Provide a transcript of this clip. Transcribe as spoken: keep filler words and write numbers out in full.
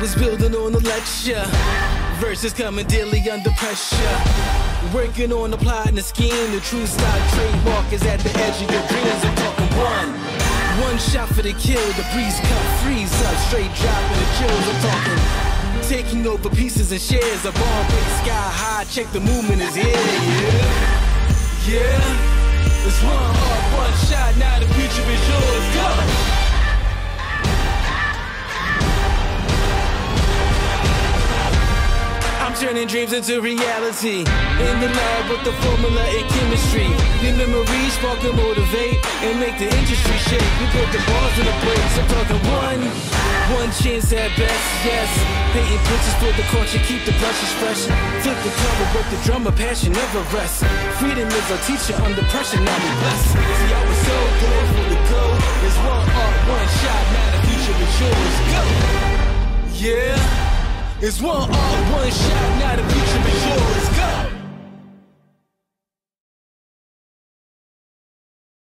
was building on a lecture. Verses coming daily under pressure. Working on the plot and the scheme. The true stock trademark is at the edge of your dreams. I'm talking one. One shot for the kill. The breeze cut, freeze up. Straight dropping the chills. I'm talking taking over pieces and shares. A ball big sky high. Check the movement is here. Yeah. Yeah. It's one heart, one shot. Now the future is yours. Go. Turning dreams into reality. In the lab with the formula and chemistry. Your memories spark and motivate and make the industry shake. We put the balls in the brakes. I'm talking one, one chance at best, yes. Painting pictures for the culture, keep the brushes fresh. Flip the cover, work the drummer, passion never rests. Freedom is our teacher under pressure, now we blessed. See, I was so good for the goal. There's one art, one shot, now the future is yours. Go! Yeah! It's one all, one shot, now the future is yours.